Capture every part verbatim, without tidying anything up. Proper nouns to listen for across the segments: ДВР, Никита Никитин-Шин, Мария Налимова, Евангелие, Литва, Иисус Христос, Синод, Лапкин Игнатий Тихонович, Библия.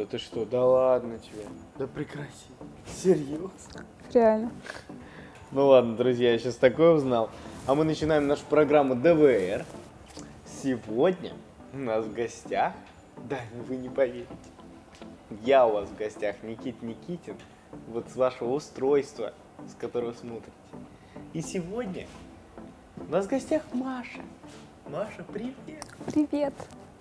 Да ты что? Да ладно тебе. Да прекрати. Серьезно? Реально. Ну ладно, друзья, я сейчас такое узнал. А мы начинаем нашу программу ДВР. Сегодня у нас в гостях, да, вы не поверите, я у вас в гостях, Никита Никитин, вот с вашего устройства, с которого смотрите. И сегодня у нас в гостях Маша. Маша, привет. Привет.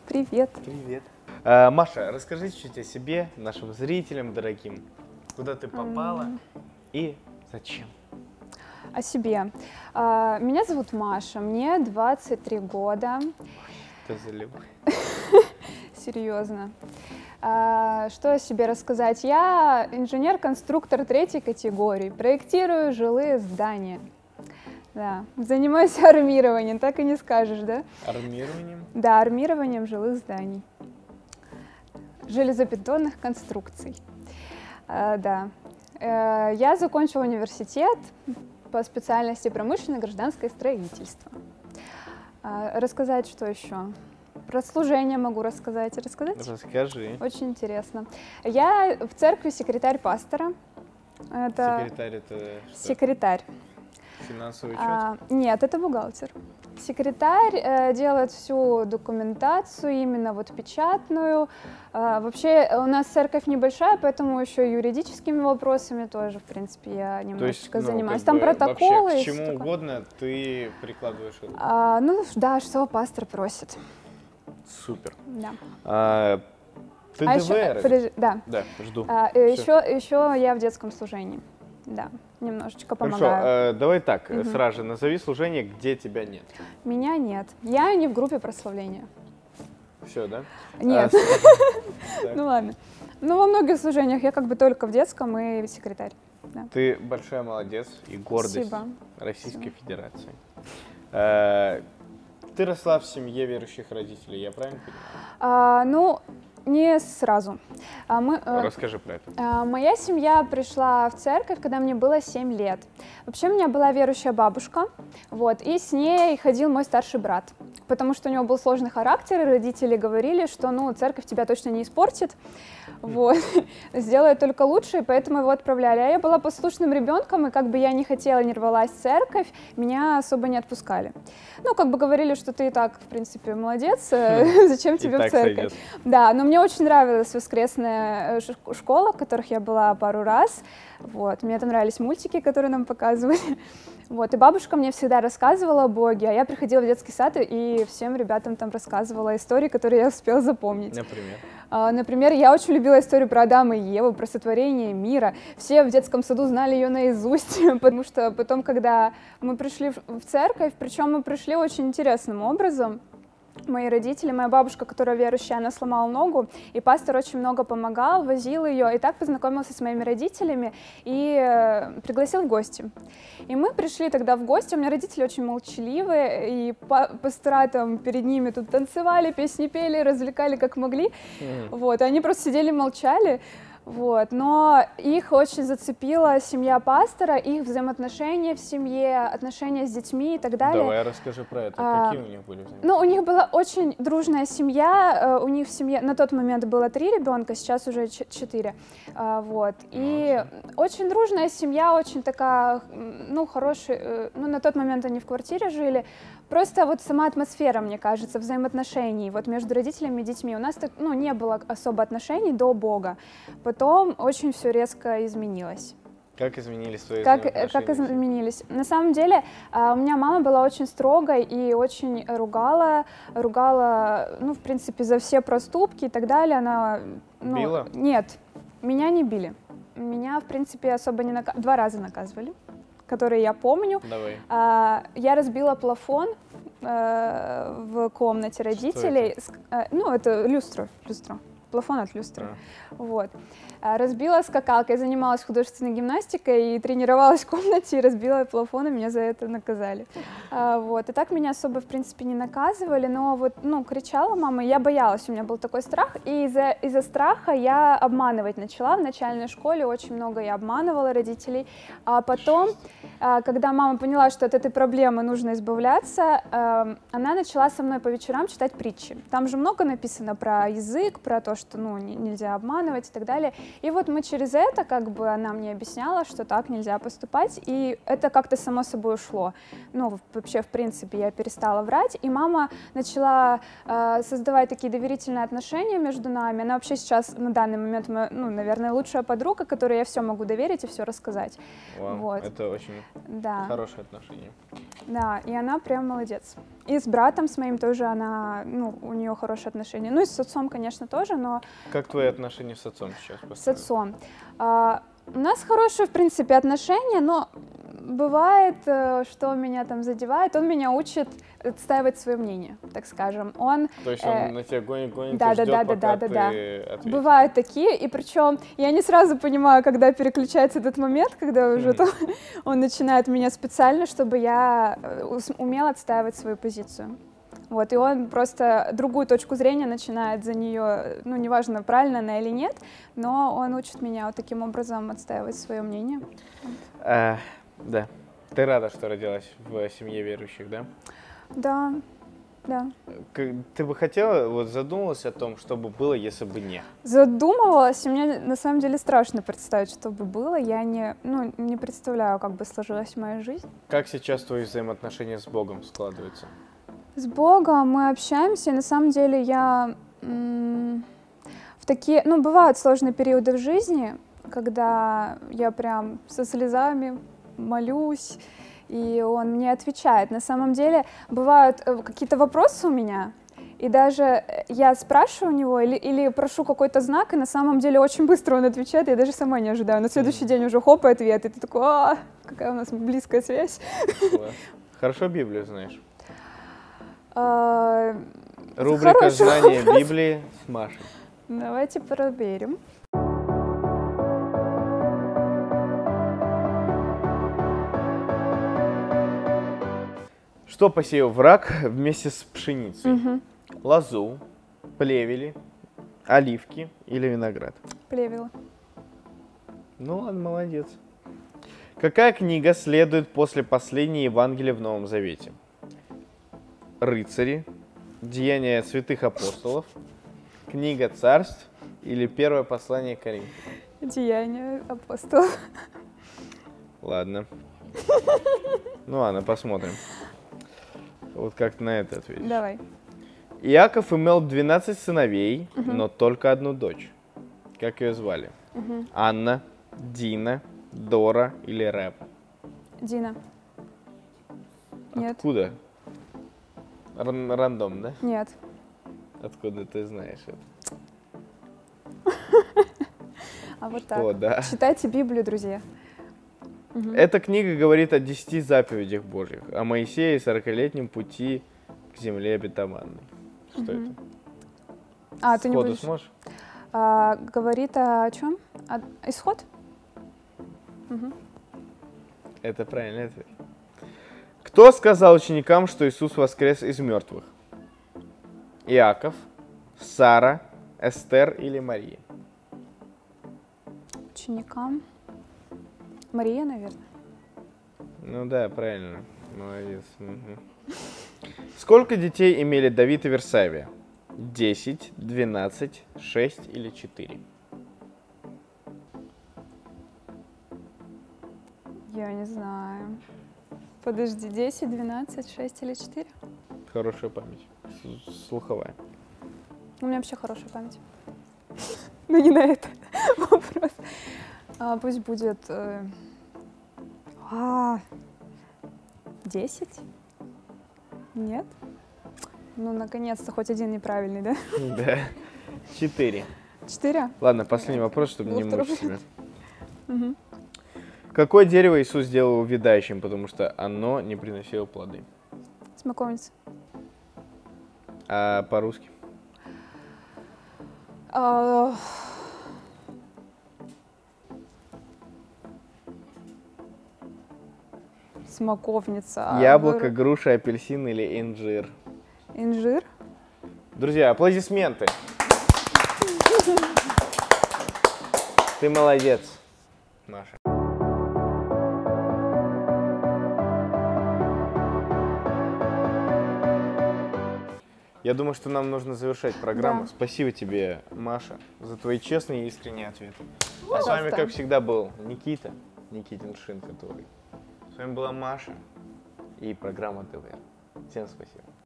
Привет. Привет. А, Маша, расскажи чуть о себе, нашим зрителям дорогим, куда ты попала mm. и зачем. О себе. Меня зовут Маша, мне двадцать три года. Ты заливай. Серьезно. Что о себе рассказать? Я инженер-конструктор третьей категории, проектирую жилые здания. Да. Занимаюсь армированием, так и не скажешь, да? Армированием? Да, армированием жилых зданий, железобетонных конструкций. Да. Я закончила университет по специальности промышленное гражданское строительство. Рассказать, что еще? Про служение могу рассказать. Рассказать? Расскажи. Очень интересно. Я в церкви секретарь пастора. Это... Секретарь это что? Секретарь. Финансовый учет? А, нет, это бухгалтер. Секретарь э, делает всю документацию, именно вот печатную. А, вообще у нас церковь небольшая, поэтому еще юридическими вопросами тоже, в принципе, я немножечко занимаюсь. Там протоколы. Вообще, к чему угодно ты прикладываешь? А, ну да, что пастор просит. Супер. Да. А, ты а ДВР? Еще, да. Да, жду. А, еще, еще я в детском служении. Да, немножечко помогаю. Хорошо, э, давай так, угу. Сразу же назови служение, где тебя нет. Меня нет. Я не в группе прославления. Все, да? Нет. А, ну ладно. Ну во многих служениях я как бы только в детском и секретарь. Да. Ты большая молодец и гордость. Спасибо. Российской Спасибо. Федерации. Э, ты росла в семье верующих родителей, я правильно понимаю? А, ну... Не сразу. Мы, Расскажи про это. Моя семья пришла в церковь, когда мне было семь лет. Вообще у меня была верующая бабушка, вот, и с ней ходил мой старший брат, потому что у него был сложный характер, и родители говорили, что ну, церковь тебя точно не испортит, вот, сделает только лучше, и поэтому его отправляли. А я была послушным ребенком, и как бы я не хотела, не рвалась в церковь, меня особо не отпускали. Ну, как бы говорили, что ты и так, в принципе, молодец, зачем тебе в церковь? Да, но мне очень нравилась воскресная школа, в которых я была пару раз. Вот. Мне там нравились мультики, которые нам показывали. Вот. И бабушка мне всегда рассказывала о Боге, а я приходила в детский сад и всем ребятам там рассказывала истории, которые я успела запомнить. Например? А, например, я очень любила историю про Адама и Еву, про сотворение мира. Все в детском саду знали ее наизусть, потому что потом, когда мы пришли в церковь, причем мы пришли очень интересным образом. Мои родители, моя бабушка, которая верующая, она сломала ногу, и пастор очень много помогал, возил ее, и так познакомился с моими родителями и пригласил в гости. И мы пришли тогда в гости, у меня родители очень молчаливые, и пастора там перед ними тут танцевали, песни пели, развлекали как могли, mm-hmm. вот, они просто сидели молчали. Вот, но их очень зацепила семья пастора, их взаимоотношения в семье, отношения с детьми и так далее. Давай расскажи про это, а, какие у них были взаимоотношения? Ну, у них была очень дружная семья, у них в семье на тот момент было три ребенка, сейчас уже четыре, вот, и ну, очень дружная семья, очень такая, ну, хорошая, ну, на тот момент они в квартире жили, просто вот сама атмосфера, мне кажется, взаимоотношений, вот между родителями и детьми, у нас так, ну, не было особо отношений до Бога. Потом очень все резко изменилось. Как изменились твои как, как изменились? На самом деле у меня мама была очень строгой и очень ругала, ругала, ну, в принципе, за все проступки и так далее. Она, ну, била? Нет, меня не били. Меня, в принципе, особо не наказывали. Два раза наказывали, которые я помню. Давай. Я разбила плафон в комнате родителей. Это? Ну, это люстра, люстра. Плафон от люстры. А. Вот. Разбила скакалкой, занималась художественной гимнастикой и тренировалась в комнате, и разбила плафон, и меня за это наказали. А, вот. И так меня особо, в принципе, не наказывали, но вот, ну, кричала мама, я боялась, у меня был такой страх, и из-за из-за страха я обманывать начала. В начальной школе очень много я обманывала родителей, а потом, когда мама поняла, что от этой проблемы нужно избавляться, она начала со мной по вечерам читать притчи. Там же много написано про язык, про то, что ну, нельзя обманывать и так далее. И вот мы через это, как бы она мне объясняла, что так нельзя поступать, и это как-то само собой ушло. Ну, вообще, в принципе, я перестала врать, и мама начала э, создавать такие доверительные отношения между нами. Она вообще сейчас, на данный момент, моя, ну, наверное, лучшая подруга, которой я все могу доверить и все рассказать. Вау, вот. Это очень да. хорошее отношение. Да, и она прям молодец. И с братом, с моим тоже она, ну, у нее хорошие отношения. Ну и с отцом, конечно, тоже, но... Как твои отношения с отцом сейчас? С отцом. А, у нас хорошие, в принципе, отношения, но бывает, что меня там задевает, он меня учит отстаивать свое мнение, так скажем. Он, То есть он э, на тебя гонит-гонит, да, да, да, да, да, да, да. Бывают такие, и причем я не сразу понимаю, когда переключается этот момент, когда уже то, он начинает меня специально, чтобы я умела отстаивать свою позицию. Вот, и он просто другую точку зрения начинает за нее, ну, неважно, правильно она или нет, но он учит меня вот таким образом отстаивать свое мнение. А, да. Ты рада, что родилась в семье верующих, да? Да, да. Ты бы хотела, вот задумалась о том, что бы было, если бы не? Задумывалась, и мне на самом деле страшно представить, что бы было. Я не, ну, не представляю, как бы сложилась моя жизнь. Как сейчас твои взаимоотношения с Богом складываются? С Богом мы общаемся, и на самом деле я в такие, ну, бывают сложные периоды в жизни, когда я прям со слезами молюсь, и он мне отвечает. На самом деле бывают какие-то вопросы у меня, и даже я спрашиваю у него или, или прошу какой-то знак, и на самом деле очень быстро он отвечает, я даже сама не ожидаю. На следующий день уже хоп, и ответ, и ты такой, а, какая у нас близкая связь. Хорошо Библию знаешь. Рубрика «Знание Библии» с Машей. Давайте проверим. Что посеял враг вместе с пшеницей? Угу. Лозу, плевели, оливки или виноград? Плевел. Ну ладно, молодец. Какая книга следует после последней Евангелия в Новом Завете? Рыцари, Деяния святых апостолов, Книга царств или Первое послание Коринфянам? Деяния апостолов. Ладно. Ну ладно, посмотрим. Вот как на это ответишь. Давай. Иаков имел двенадцать сыновей, угу. но только одну дочь. Как ее звали? Угу. Анна, Дина, Дора или Рэб? Дина. Нет. Откуда? Ран рандом, да? Нет. Откуда ты знаешь это? А вот так. Читайте Библию, друзья. Эта книга говорит о десяти заповедях Божьих, о Моисее и сорокалетнем пути к земле обетованной. Что это? А, ты не будешь? Сможешь? Говорит о чем? Исход? Это правильный ответ. Кто сказал ученикам, что Иисус воскрес из мертвых? Иаков, Сара, Эстер или Мария? Ученикам? Мария, наверное. Ну да, правильно. Молодец. Угу. Сколько детей имели Давид и Версавия? десять, двенадцать, шесть или четыре? Я не знаю. Подожди, десять, двенадцать, шесть или четыре? Хорошая память. Слуховая. У меня вообще хорошая память. Но не на это вопрос. Пусть будет десять? Нет? Ну, наконец-то, хоть один неправильный, да? Да. четыре. четыре? Ладно, последний вопрос, чтобы не мучить себя. Какое дерево Иисус сделал увядающим, потому что оно не приносило плоды? Смоковница. А по-русски? А... Смоковница. Яблоко, а... груша, апельсин или инжир? Инжир? Друзья, аплодисменты. Ты молодец, Маша. Я думаю, что нам нужно завершать программу. Да. Спасибо тебе, Маша, за твои честные и искренние ответы. А с вами, как всегда, был Никита Никитин-Шин, который. С вами была Маша и программа ДВР. Всем спасибо.